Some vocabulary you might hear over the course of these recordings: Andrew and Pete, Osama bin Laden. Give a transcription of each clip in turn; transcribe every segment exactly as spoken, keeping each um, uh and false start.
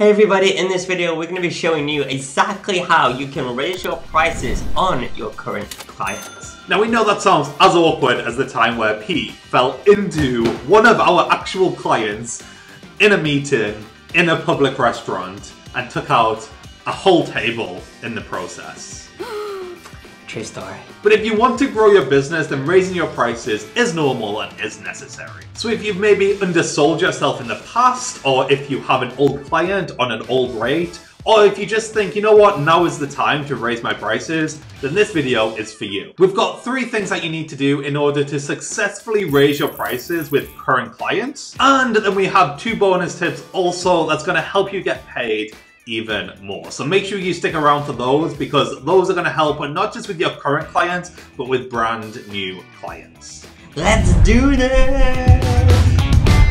Hey everybody, in this video we're going to be showing you exactly how you can raise your prices on your current clients. Now we know that sounds as awkward as the time where Pete fell into one of our actual clients in a meeting in a public restaurant and took out a whole table in the process. True story. But if you want to grow your business, then raising your prices is normal and is necessary. So if you've maybe undersold yourself in the past, or if you have an old client on an old rate, or if you just think, you know what, now is the time to raise my prices, then this video is for you. We've got three things that you need to do in order to successfully raise your prices with current clients. And then we have two bonus tips also that's going to help you get paid even more. So make sure you stick around for those, because those are going to help not just with your current clients, but with brand new clients. Let's do this!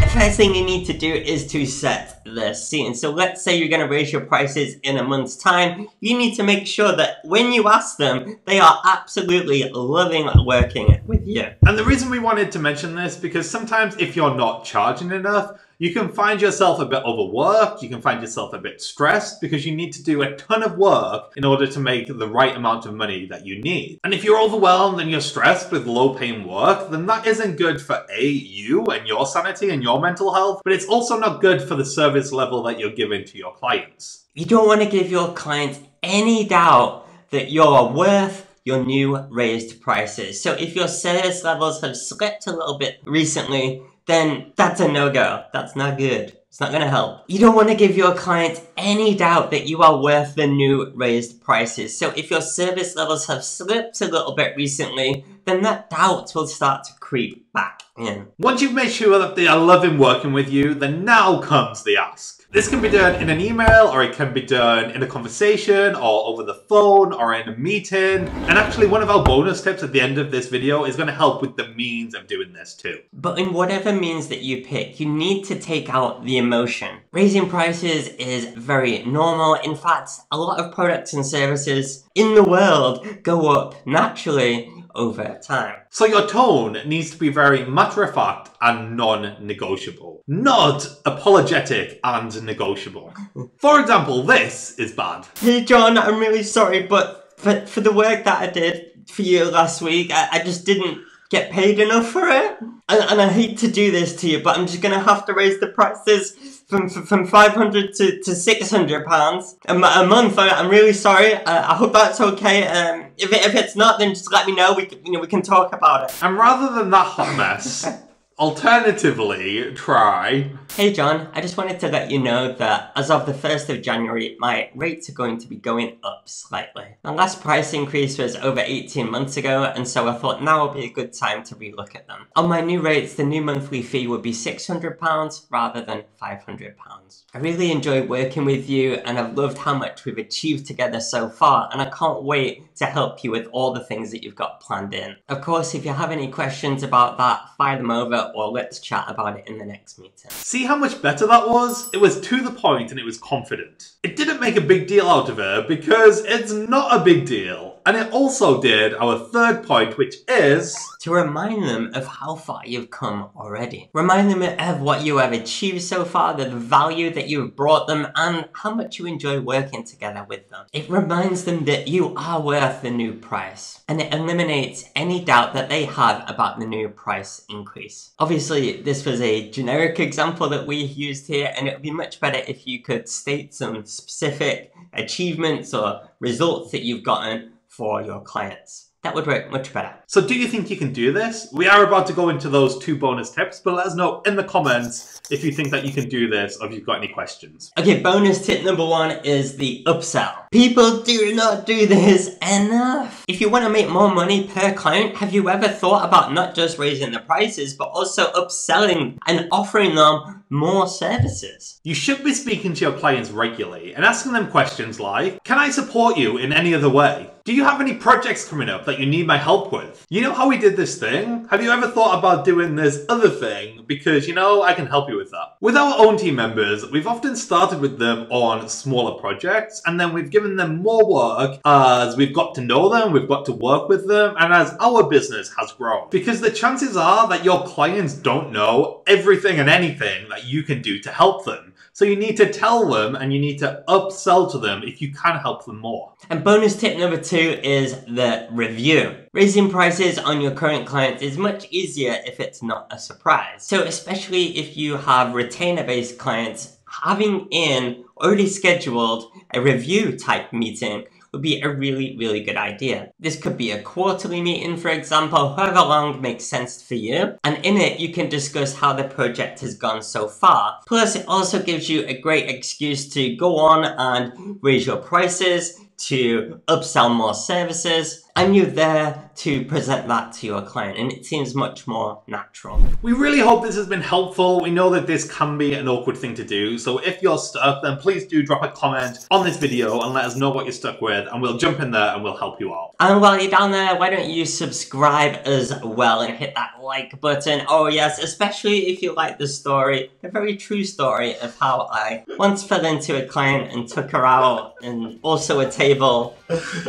The first thing you need to do is to set the scene. So let's say you're going to raise your prices in a month's time. You need to make sure that when you ask them, they are absolutely loving working with you. And the reason we wanted to mention this, because sometimes if you're not charging enough, you can find yourself a bit overworked, you can find yourself a bit stressed, because you need to do a ton of work in order to make the right amount of money that you need. And if you're overwhelmed and you're stressed with low-paying work, then that isn't good for A, you and your sanity and your mental health, but it's also not good for the service level that you're giving to your clients. You don't want to give your clients any doubt that you're worth your new raised prices. So if your service levels have slipped a little bit recently, then that's a no-go. That's not good. It's not gonna help. You don't wanna give your clients any doubt that you are worth the new raised prices. So if your service levels have slipped a little bit recently, then that doubt will start to creep back in. Once you've made sure that they are loving working with you, then now comes the ask. This can be done in an email, or it can be done in a conversation, or over the phone, or in a meeting. And actually one of our bonus tips at the end of this video is gonna help with the means of doing this too. But in whatever means that you pick, you need to take out the emotion. Raising prices is very normal. In fact, a lot of products and services in the world go up naturally over time. So your tone needs to be very matter-of-fact and non-negotiable, not apologetic and negotiable. For example, this is bad. Hey John, I'm really sorry, but for, for the work that I did for you last week, I, I just didn't get paid enough for it. And, and I hate to do this to you, but I'm just gonna have to raise the prices from from five hundred to, to six hundred pounds a, a month. I, I'm really sorry. I, I hope that's okay. Um, if, it, if it's not, then just let me know. We can, you know, we can talk about it. And rather than that hot mess, alternatively, try. Hey John, I just wanted to let you know that as of the first of January, my rates are going to be going up slightly. My last price increase was over eighteen months ago, and so I thought now would be a good time to relook at them. On my new rates, the new monthly fee would be six hundred pounds rather than five hundred pounds. I really enjoyed working with you, and I've loved how much we've achieved together so far, and I can't wait to help you with all the things that you've got planned in. Of course, if you have any questions about that, fire them over, or let's chat about it in the next meeting. See how much better that was? It was to the point and it was confident. It didn't make a big deal out of it, because it's not a big deal. And it also did our third point, which is to remind them of how far you've come already. Remind them of what you have achieved so far, the value that you've brought them, and how much you enjoy working together with them. It reminds them that you are worth the new price, and it eliminates any doubt that they have about the new price increase. Obviously, this was a generic example that we used here, and it would be much better if you could state some specific achievements or results that you've gotten for your clients. That would work much better. So do you think you can do this? We are about to go into those two bonus tips, but let us know in the comments if you think that you can do this, or if you've got any questions. Okay, bonus tip number one is the upsell. People do not do this enough. If you want to make more money per client, have you ever thought about not just raising the prices, but also upselling and offering them more services? You should be speaking to your clients regularly and asking them questions like, can I support you in any other way? Do you have any projects coming up that you need my help with? You know how we did this thing? Have you ever thought about doing this other thing? Because, you know, I can help you with that. With our own team members, we've often started with them on smaller projects, and then we've given them more work as we've got to know them, we've got to work with them, and as our business has grown. Because the chances are that your clients don't know everything and anything that you can do to help them. So you need to tell them and you need to upsell to them if you can help them more. And bonus tip number two is the review. Raising prices on your current clients is much easier if it's not a surprise. So especially if you have retainer-based clients, having in already scheduled a review type meeting would be a really, really good idea. This could be a quarterly meeting, for example, however long makes sense for you. And in it, you can discuss how the project has gone so far. Plus, it also gives you a great excuse to go on and raise your prices, to upsell more services, and you're there to present that to your client, and it seems much more natural. We really hope this has been helpful. We know that this can be an awkward thing to do, so if you're stuck, then please do drop a comment on this video and let us know what you're stuck with, and we'll jump in there and we'll help you out. And while you're down there, why don't you subscribe as well and hit that like button. Oh yes, especially if you like the story, a very true story of how I once fell into a client and took her out, and also a table,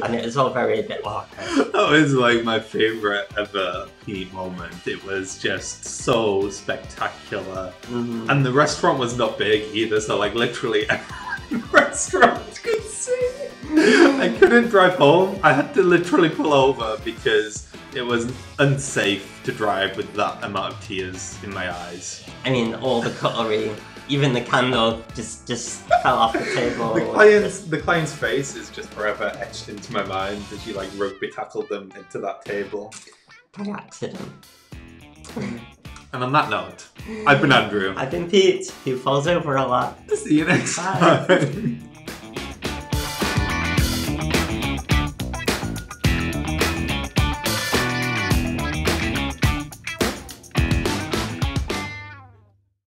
and it was all very a bit awkward. That was like my favorite ever Pete moment. It was just so spectacular. Mm-hmm. And the restaurant was not big either, so like literally everyone in the restaurant could see. I couldn't drive home. I had to literally pull over because it was unsafe to drive with that amount of tears in my eyes. I mean, all the cutlery. Even the candle just just fell off the table. The client's, the client's face is just forever etched into my mind as you like rugby tackled them into that table. By accident. And on that note, I've been Andrew. I've been Pete, who falls over a lot. See you next Bye. time.